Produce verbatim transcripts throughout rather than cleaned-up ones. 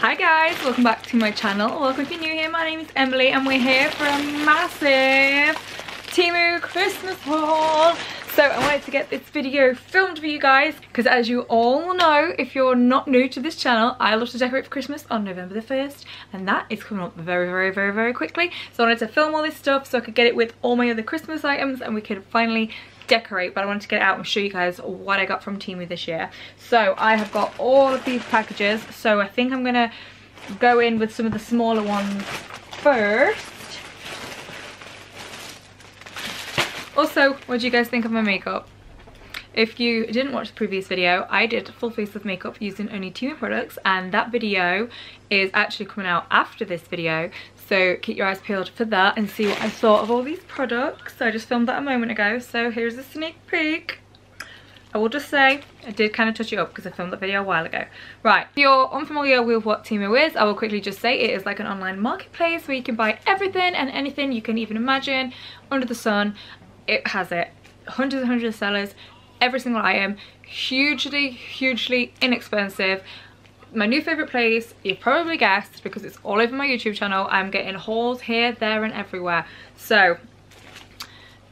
Hi guys, welcome back to my channel. Welcome if you're new here. My name is Emily and we're here for a massive Temu Christmas haul. So I wanted to get this video filmed for you guys because, as you all know, if you're not new to this channel, I love to decorate for Christmas on November the first, and that is coming up very very very very quickly. So I wanted to film all this stuff so I could get it with all my other Christmas items and we could finally decorate, but I wanted to get it out and show you guys what I got from Temu this year. So I have got all of these packages, so I think I'm gonna go in with some of the smaller ones first. Also, what do you guys think of my makeup? If you didn't watch the previous video, I did full face of makeup using only Temu products, and that video is actually coming out after this video, so keep your eyes peeled for that and see what I thought of all these products. So I just filmed that a moment ago, so here's a sneak peek. I will just say I did kind of touch it up because I filmed that video a while ago. Right, if you're unfamiliar with what Temu is, I will quickly just say it is like an online marketplace where you can buy everything and anything you can even imagine under the sun. It has it. Hundreds and hundreds of sellers, every single item, hugely, hugely inexpensive. My new favourite place, you probably guessed, because it's all over my YouTube channel. I'm getting hauls here, there and everywhere. So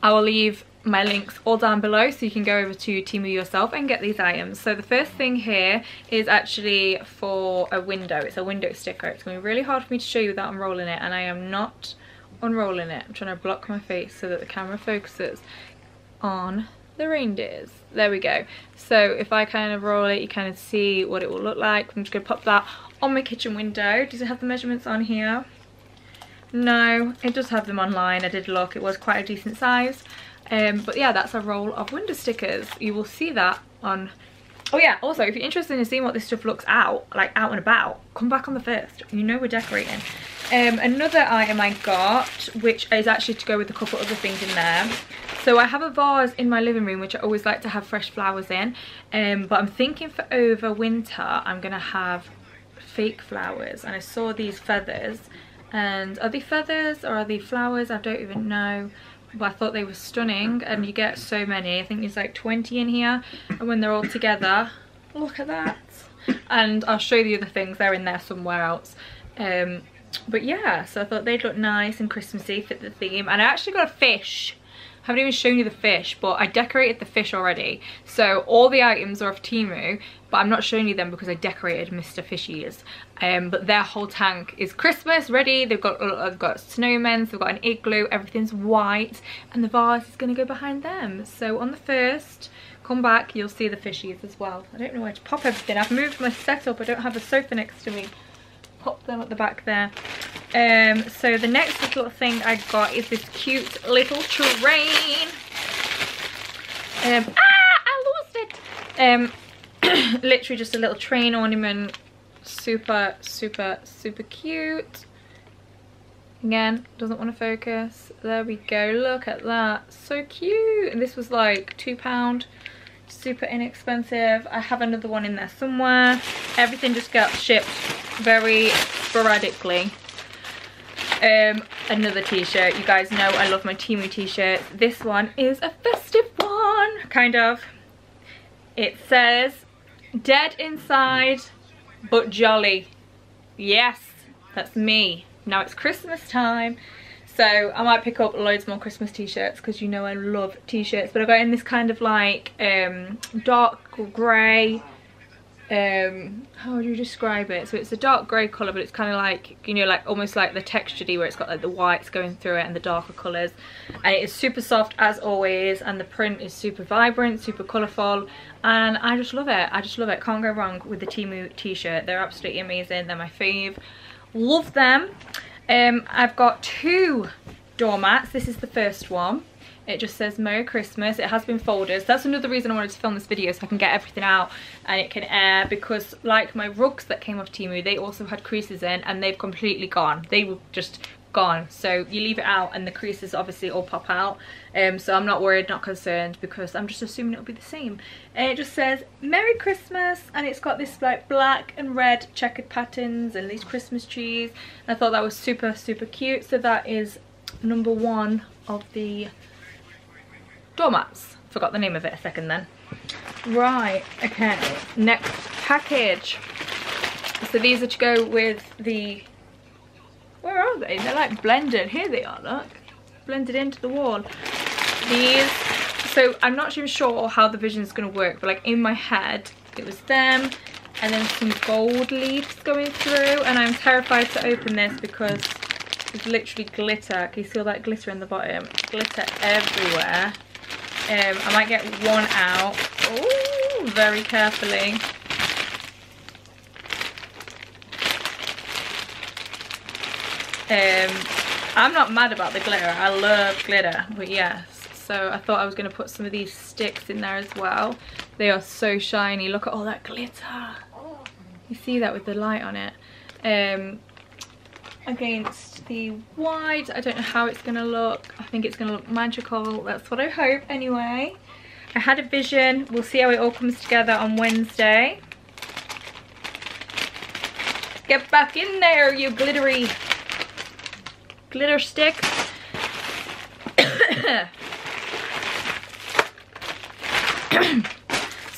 I will leave my links all down below so you can go over to Temu yourself and get these items. So the first thing here is actually for a window. It's a window sticker. It's going to be really hard for me to show you without unrolling it, and I am not unrolling it. I'm trying to block my face so that the camera focuses on the reindeers. There we go. So if I kind of roll it, you kind of see what it will look like. I'm just gonna pop that on my kitchen window. Does it have the measurements on here? No, it does have them online. I did look, it was quite a decent size, um but yeah, that's a roll of window stickers. You will see that on... Oh yeah, also if you're interested in seeing what this stuff looks out like out and about, come back on the first. You know we're decorating. Um, another item I got, which is actually to go with a couple other things in there. So I have a vase in my living room, which I always like to have fresh flowers in. Um, but I'm thinking for over winter, I'm going to have fake flowers. And I saw these feathers. And are they feathers or are they flowers? I don't even know. But I thought they were stunning. And you get so many. I think there's like twenty in here. And when they're all together, look at that. And I'll show you the other things. They're in there somewhere else. Um... But yeah, so I thought they'd look nice and Christmassy, fit the theme. And I actually got a fish. I haven't even shown you the fish, but I decorated the fish already. So all the items are off Temu, but I'm not showing you them because I decorated Mister Fishies. Um, but their whole tank is Christmas ready. They've got, uh, they've got snowmen, so they've got an igloo, everything's white. And the vase is going to go behind them. So on the first, come back, you'll see the Fishies as well. I don't know where to pop everything. I've moved my setup. I don't have a sofa next to me. Pop them at the back there. Um, so the next little thing I got is this cute little train. Um, ah, I lost it. Um, literally just a little train ornament. Super, super, super cute. Again, doesn't want to focus. There we go. Look at that. So cute. And this was like two pound. Super inexpensive. I have another one in there somewhere. Everything just got shipped very sporadically. Um another t-shirt. You guys know I love my Temu t-shirt. This one is a festive one, kind of. It says dead inside but jolly. Yes, that's me. Now it's Christmas time, so I might pick up loads more Christmas t-shirts because you know I love t-shirts. But I got in this kind of like um dark grey, um how would you describe it? So it's a dark grey colour, but it's kind of like, you know, like almost like the texturedy where it's got like the whites going through it and the darker colours. And it is super soft as always, and the print is super vibrant, super colourful, and I just love it. I just love it. Can't go wrong with the Temu t-shirt. They're absolutely amazing. They're my fave. Love them. um I've got two doormats. This is the first one. It just says Merry Christmas. It has been folders. That's another reason I wanted to film this video, so I can get everything out and it can air, because like my rugs that came off Temu, they also had creases in and they've completely gone. They were just gone. So you leave it out and the creases obviously all pop out. Um, so I'm not worried, not concerned, because I'm just assuming it'll be the same. And it just says Merry Christmas, and it's got this like black and red checkered patterns and these Christmas trees. And I thought that was super, super cute. So that is number one of the doormats. Forgot the name of it a second then. Right, okay, next package. So these are to go with the, where are they? They're like blended. Here they are, look. Blended into the wall. These, so I'm not even sure how the vision is going to work, but like in my head, it was them and then some gold leaves going through, and I'm terrified to open this because it's literally glitter. Can you see all that glitter in the bottom? Glitter everywhere. Um, I might get one out. Ooh, very carefully. Um, I'm not mad about the glitter. I love glitter, but yes. So I thought I was going to put some of these sticks in there as well. They are so shiny. Look at all that glitter. You see that with the light on it. Um, against the white, I don't know how it's going to look. I think it's going to look magical. That's what I hope anyway. I had a vision. We'll see how it all comes together on Wednesday. Get back in there, you glittery glitter stick.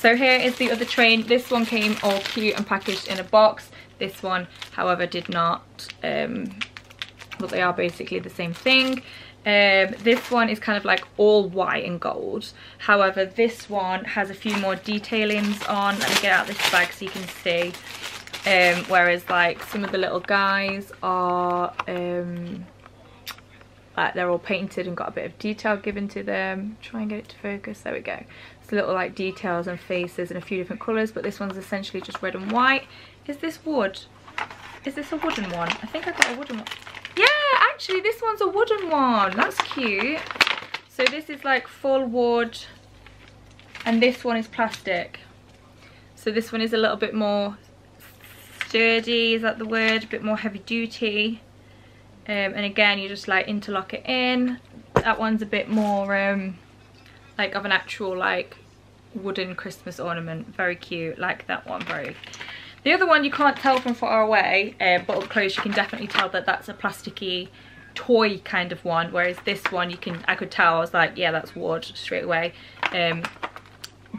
So here is the other train. This one came all cute and packaged in a box. This one, however, did not, um, but they are basically the same thing. Um, this one is kind of like all white and gold. However, this one has a few more detailings on. Let me get out this bag so you can see. Um, whereas like some of the little guys are, um, like they're all painted and got a bit of detail given to them. Try and get it to focus. There we go. It's little like details and faces and a few different colours, but this one's essentially just red and white. Is this wood? Is this a wooden one? I think I got a wooden one. Yeah, actually this one's a wooden one. That's cute. So this is like full wood and this one is plastic. So this one is a little bit more sturdy, is that the word? A bit more heavy duty. Um, and again, you just like interlock it in. That one's a bit more um, like of an actual like wooden Christmas ornament. Very cute, like that one very. The other one you can't tell from far away, uh, but up close you can definitely tell that that's a plasticky toy kind of one. Whereas this one, you can, I could tell. I was like, yeah, that's wood straight away. Um,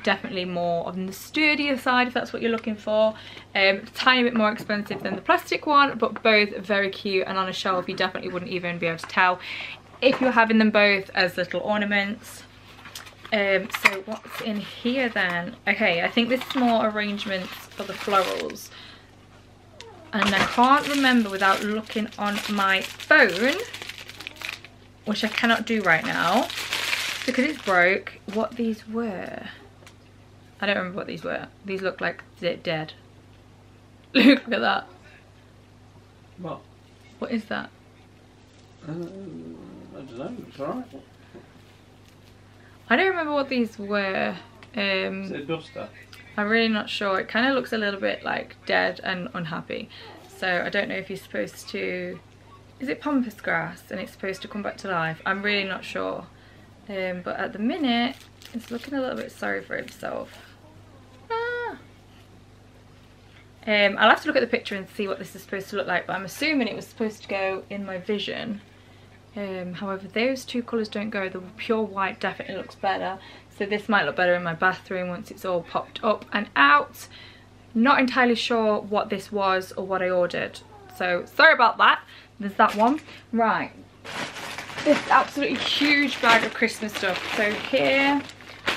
definitely more on the sturdier side if that's what you're looking for. Um, tiny bit more expensive than the plastic one, but both very cute, and on a shelf you definitely wouldn't even be able to tell if you're having them both as little ornaments. Um, so what's in here then? Okay, I think this is more arrangements for the florals, and I can't remember without looking on my phone, which I cannot do right now because it's broke, what these were. I don't remember what these were. These look like they're dead. Look at that. What? What is that? Um, I don't know. It's alright. I don't remember what these were. Um, is it a duster? I'm really not sure. It kind of looks a little bit like dead and unhappy. So I don't know if you're supposed to... Is it pampas grass and it's supposed to come back to life? I'm really not sure. Um, but at the minute, it's looking a little bit sorry for himself. Um, I'll have to look at the picture and see what this is supposed to look like, but I'm assuming it was supposed to go in my vision. Um, however, those two colours don't go. The pure white definitely looks better. So this might look better in my bathroom once it's all popped up and out. Not entirely sure what this was or what I ordered. So sorry about that. There's that one. Right. This absolutely huge bag of Christmas stuff. So here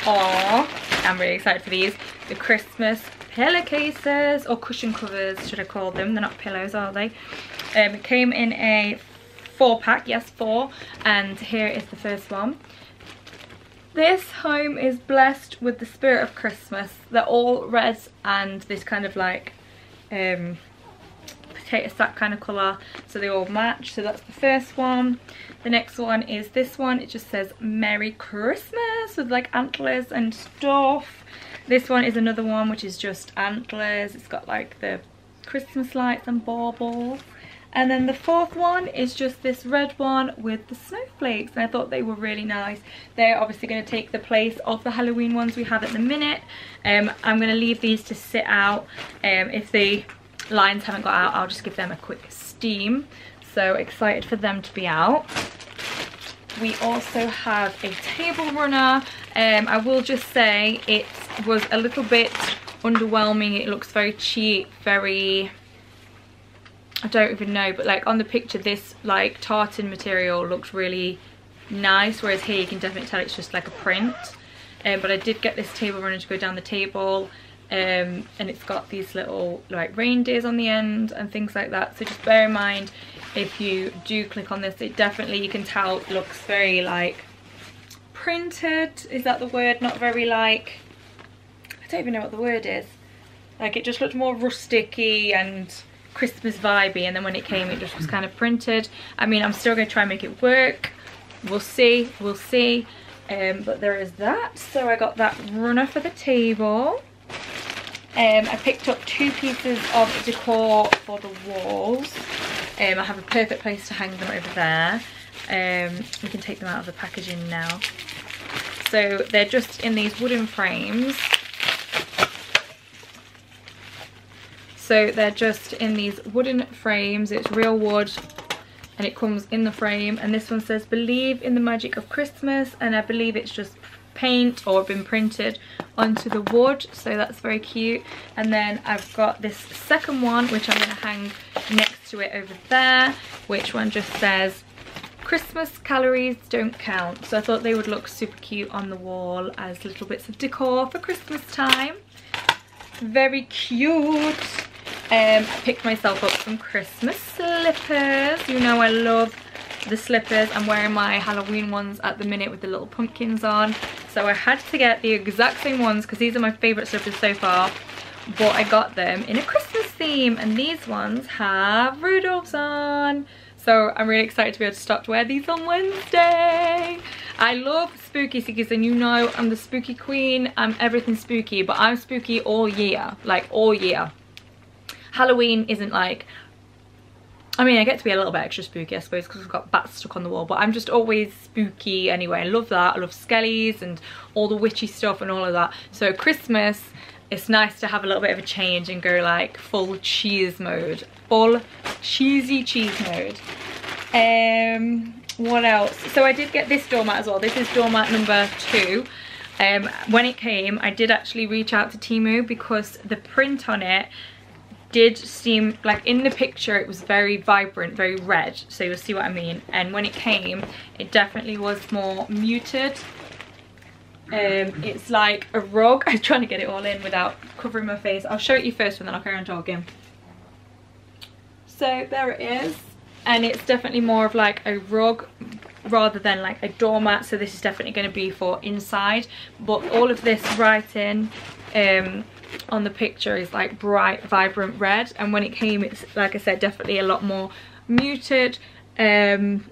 are, I'm really excited for these, the Christmas pillowcases, or cushion covers should I call them. They're not pillows, are they? Um, it came in a four pack, yes, four, and here is the first one. This home is blessed with the spirit of Christmas. They're all red and this kind of like um, potato sack kind of colour, so they all match. So that's the first one. The next one is this one. It just says Merry Christmas with like antlers and stuff. This one is another one which is just antlers. It's got like the Christmas lights and baubles. And then the fourth one is just this red one with the snowflakes. And I thought they were really nice. They're obviously going to take the place of the Halloween ones we have at the minute. Um, I'm going to leave these to sit out. Um, if the lines haven't got out, I'll just give them a quick steam. So excited for them to be out. We also have a table runner. Um, I will just say it was a little bit underwhelming. It looks very cheap, very I don't even know, but like on the picture this like tartan material looks really nice, whereas here you can definitely tell it's just like a print. Um, but I did get this table runner to go down the table, um, and it's got these little like reindeers on the end and things like that. So just bear in mind if you do click on this, it definitely, you can tell, looks very like printed, is that the word? Not very like, I don't even know what the word is. Like it just looked more rusticy and Christmas vibey, and then when it came it just was kind of printed. I mean, I'm still going to try and make it work. We'll see, we'll see. Um, but there is that. So I got that runner for the table. Um, I picked up two pieces of decor for the walls. Um, I have a perfect place to hang them over there. Um, we can take them out of the packaging now. So they're just in these wooden frames. So they're just in these wooden frames. It's real wood. And it comes in the frame, and this one says "Believe in the magic of Christmas," and I believe it's just paint or been printed onto the wood, so that's very cute. And then I've got this second one which I'm going to hang next to it over there, which one just says "Christmas calories don't count," so I thought they would look super cute on the wall as little bits of decor for Christmas time. Very cute. Um, I picked myself up some Christmas slippers. You know I love the slippers. I'm wearing my Halloween ones at the minute with the little pumpkins on. So I had to get the exact same ones because these are my favourite slippers so far. But I got them in a Christmas theme, and these ones have Rudolphs on. So I'm really excited to be able to start to wear these on Wednesday. I love spooky sickies, and you know I'm the spooky queen. I'm everything spooky, but I'm spooky all year. Like all year. Halloween isn't like, I mean, I get to be a little bit extra spooky, I suppose, because I've got bats stuck on the wall, but I'm just always spooky anyway. I love that. I love skellies and all the witchy stuff and all of that. So Christmas, it's nice to have a little bit of a change and go like full cheese mode, full cheesy cheese mode. Um, what else? So I did get this doormat as well. This is doormat number two. Um, when it came, I did actually reach out to Temu because the print on it did seem like, in the picture it was very vibrant, very red, so you'll see what I mean, and when it came it definitely was more muted. Um it's like a rug. I'm trying to get it all in without covering my face. I'll show it you first and then I'll carry on talking. So there it is, and it's definitely more of like a rug rather than like a doormat, so this is definitely going to be for inside. But all of this writing um on the picture is like bright vibrant red, and when it came it's, like I said, definitely a lot more muted. Um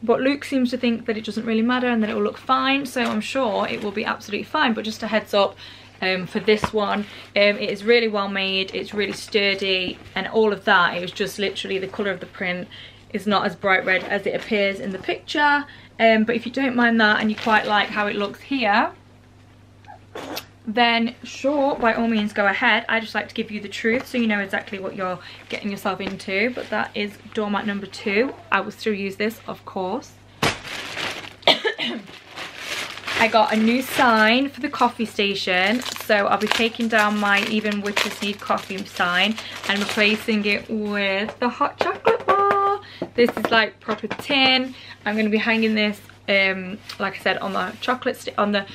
but Luke seems to think that it doesn't really matter and that it will look fine, so I'm sure it will be absolutely fine. But just a heads up, um for this one, um it is really well made, it's really sturdy and all of that. It was just literally the colour of the print is not as bright red as it appears in the picture. Um but if you don't mind that and you quite like how it looks here, then sure, by all means go ahead. I just like to give you the truth so you know exactly what you're getting yourself into. But that is doormat number two. I will still use this, of course. I got a new sign for the coffee station, so I'll be taking down my "Even Witches Need Coffee" sign and replacing it with the hot chocolate bar. This is like proper tin. I'm going to be hanging this um like I said on the chocolate st on the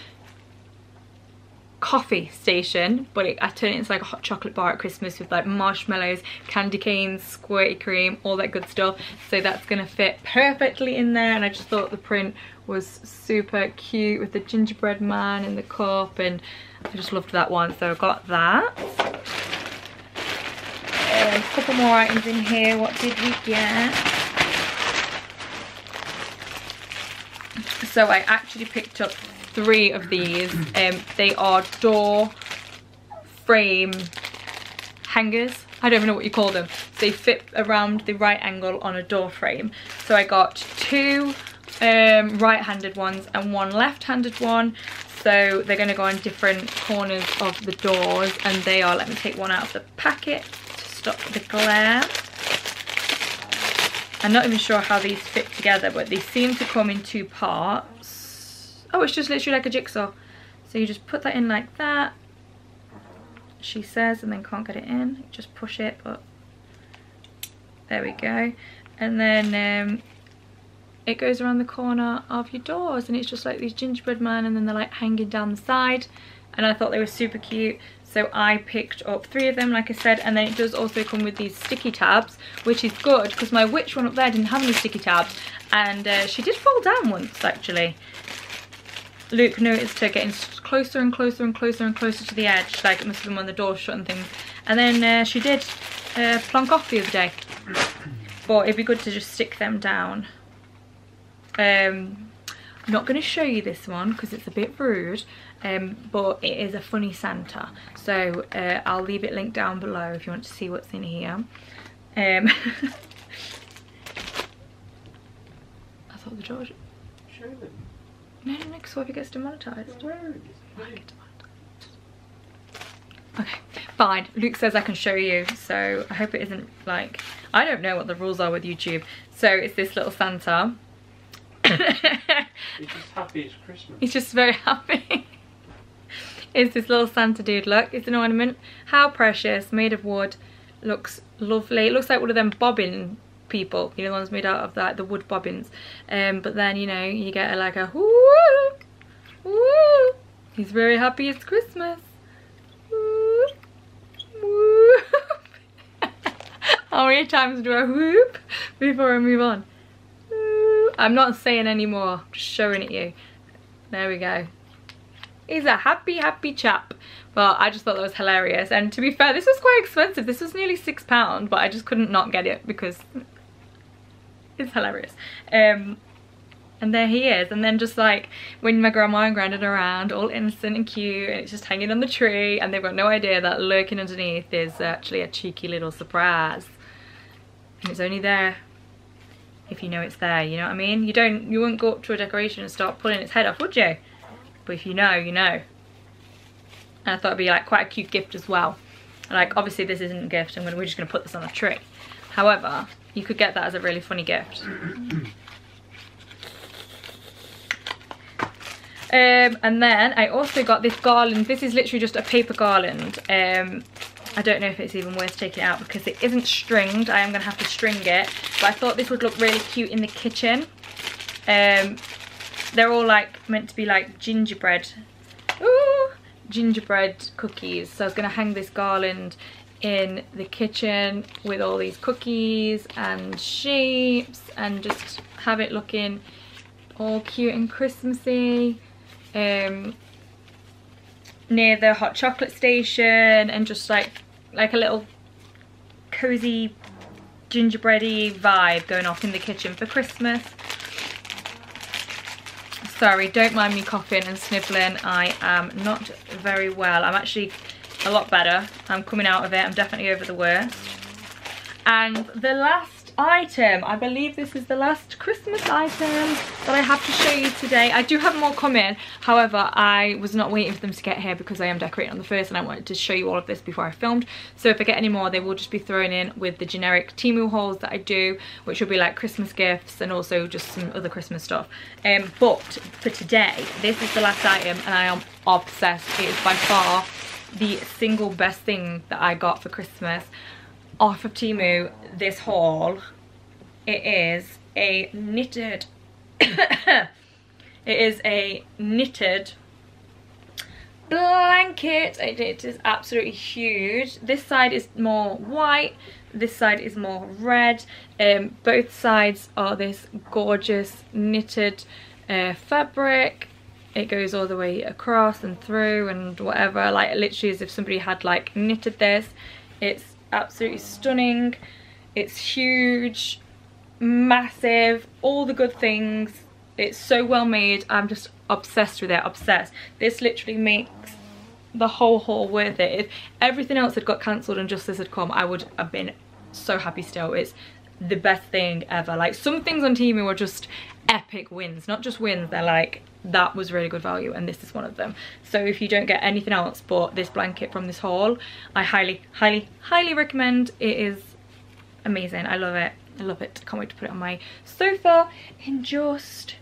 coffee station, but it, I turn it into like a hot chocolate bar at Christmas with like marshmallows, candy canes, squirty cream, all that good stuff. So that's gonna fit perfectly in there, and I just thought the print was super cute with the gingerbread man in the cup, and I just loved that one, so I got that. Um, a couple more items in here. What did we get? So I actually picked up three of these. Um, they are door frame hangers. I don't even know what you call them. They fit around the right angle on a door frame. So I got two um, right-handed ones and one left-handed one. So they're going to go on different corners of the doors, and they are, let me take one out of the packet to stop the glare. I'm not even sure how these fit together, but they seem to come in two parts. Oh, it's just literally like a jigsaw. So you just put that in like that, she says, and then can't get it in. You just push it, but there we go. And then um, it goes around the corner of your doors, and it's just like these gingerbread men, and then they're like hanging down the side, and I thought they were super cute, so I picked up three of them, like I said. And then it does also come with these sticky tabs, which is good because my witch one up there didn't have any sticky tabs, and uh, she did fall down once actually. Luke noticed her getting closer and closer and closer and closer to the edge, like it must have been when the door shut and things. And then uh, she did uh, plonk off the other day, but it'd be good to just stick them down. Um, I'm not going to show you this one because it's a bit rude, um, but it is a funny Santa, so uh, I'll leave it linked down below if you want to see what's in here. Um, I thought the George. Show them. No, no, no, because what if it gets demonetised? Where is it? Okay, fine. Luke says I can show you, so I hope it isn't like... I don't know what the rules are with YouTube. So it's this little Santa. He's just happy it's Christmas. He's just very happy. It's this little Santa dude, look. It's an ornament. How precious. Made of wood. Looks lovely. It looks like one of them bobbin people, you know, the ones made out of like the wood bobbins. Um, but then, you know, you get a, like a woo, woo. He's very happy it's Christmas. Woo, woo. How many times do I whoop before I move on? Woo. I'm not saying anymore, I'm just showing it you. There we go. He's a happy, happy chap. Well, I just thought that was hilarious. And to be fair, this was quite expensive. This was nearly six pounds, but I just couldn't not get it because it's hilarious. Um, and there he is. And then just like when my grandma and granddad are around, all innocent and cute, and it's just hanging on the tree, and they've got no idea that lurking underneath is actually a cheeky little surprise. And it's only there if you know it's there, you know what I mean? You don't, you wouldn't go up to a decoration and start pulling its head off, would you? But if you know, you know. And I thought it'd be like quite a cute gift as well. Like obviously this isn't a gift, and we're just gonna put this on a tree. However, you could get that as a really funny gift. Um, and then I also got this garland. This is literally just a paper garland. Um, I don't know if it's even worth taking it out because it isn't stringed. I am gonna have to string it. But I thought this would look really cute in the kitchen. Um, they're all like meant to be like gingerbread. Ooh! Gingerbread cookies. So I was going to hang this garland in the kitchen with all these cookies and shapes and just have it looking all cute and Christmassy, um, near the hot chocolate station, and just like like a little cozy gingerbready vibe going off in the kitchen for Christmas. Sorry, don't mind me coughing and sniffling. I am not very well. I'm actually a lot better. I'm coming out of it. I'm definitely over the worst. And the last item, I believe this is the last Christmas item that I have to show you today. I do have more coming. However, I was not waiting for them to get here because I am decorating on the first, and I wanted to show you all of this before I filmed. So if I get any more, they will just be thrown in with the generic Temu hauls that I do, which will be like Christmas gifts and also just some other Christmas stuff. Um, but for today, this is the last item, and I am obsessed. It is by far the single best thing that I got for Christmas off of Temu. This haul, it is a knitted it is a knitted blanket. It is absolutely huge. This side is more white, this side is more red. Um, both sides are this gorgeous knitted uh, fabric. It goes all the way across and through and whatever, like literally as if somebody had like knitted this. It's absolutely stunning. It's huge, massive, all the good things. It's so well made. I'm just obsessed with it. Obsessed. This literally makes the whole haul worth it. If everything else had got cancelled and just this had come, I would have been so happy still. It's the best thing ever. Like, some things on Temu are just epic wins, not just wins, they're like, that was really good value, and this is one of them. So if you don't get anything else but this blanket from this haul, I highly, highly, highly recommend. It is amazing. I love it. I love it. Can't wait to put it on my sofa in just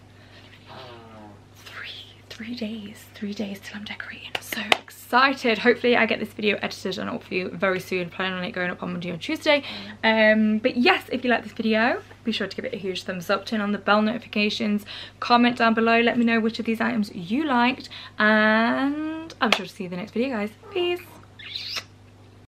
three three days, three days till I'm decorating. So excited. Hopefully I get this video edited and up for you very soon. Planning on it going up on Monday and Tuesday. Um, but yes, if you like this video, be sure to give it a huge thumbs up, turn on the bell notifications, comment down below, let me know which of these items you liked, and I'm sure to see you in the next video, guys. Peace.